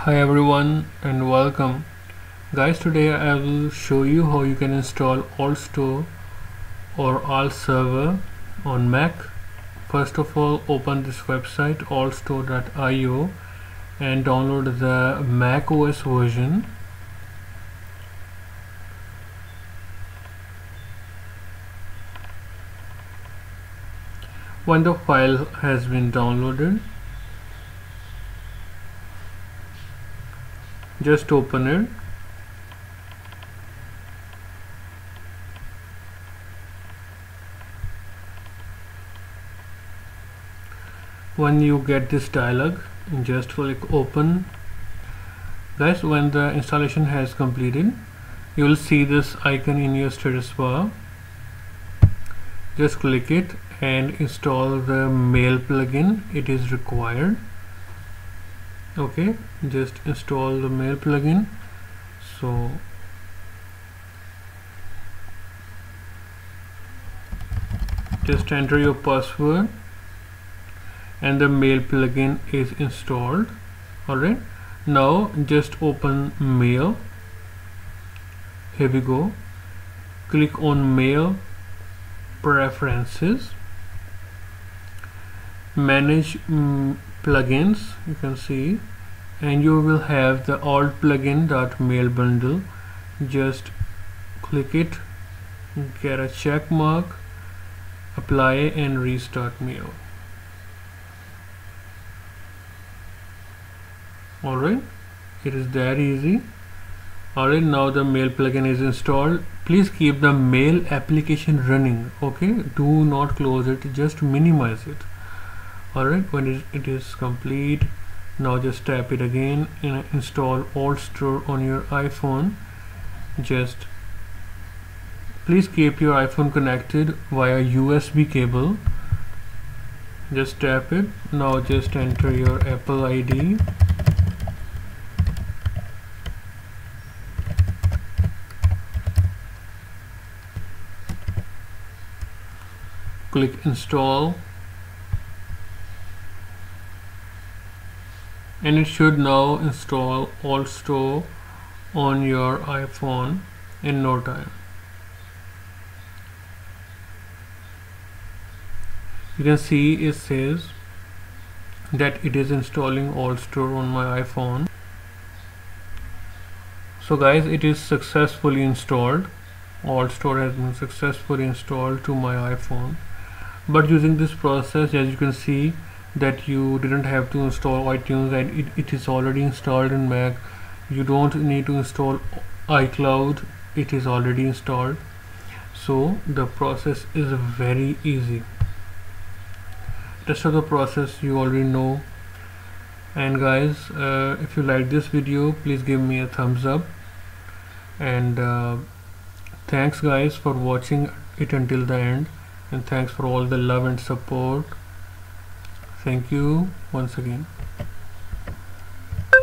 Hi everyone and welcome. Guys, today I will show you how you can install AltStore or AltServer on Mac. First of all, open this website altstore.io and download the Mac OS version. When the file has been downloaded, just open it. When you get this dialog, just click open. Guys, when the installation has completed, you will see this icon in your status bar. Just click it and install the mail plugin. It is required. Okay, just install the mail plugin. So just enter your password and the mail plugin is installed. Alright, now just open mail. Here we go. Click on mail preferences, manage plugins, you can see, and you will have the alt plugin.mail bundle. Just click it, get a check mark, apply and restart mail. Alright, it is that easy. Alright, now the mail plugin is installed. Please keep the mail application running. Okay, do not close it, just minimize it. Alright, when it is complete, now just tap it again and install AltStore on your iPhone. Just please keep your iPhone connected via USB cable. Just tap it. Now just enter your Apple ID. Click install. And it should now install AltStore on your iPhone in no time. You can see it says that it is installing AltStore on my iPhone. So guys, it is successfully installed. AltStore has been successfully installed to my iPhone. But using this process, as you can see, that you didn't have to install iTunes, and it is already installed in Mac. You don't need to install iCloud, it is already installed. So the process is very easy. Rest of the process you already know. And guys, if you like this video, please give me a thumbs up. And thanks guys for watching it until the end, and thanks for all the love and support. Thank you once again.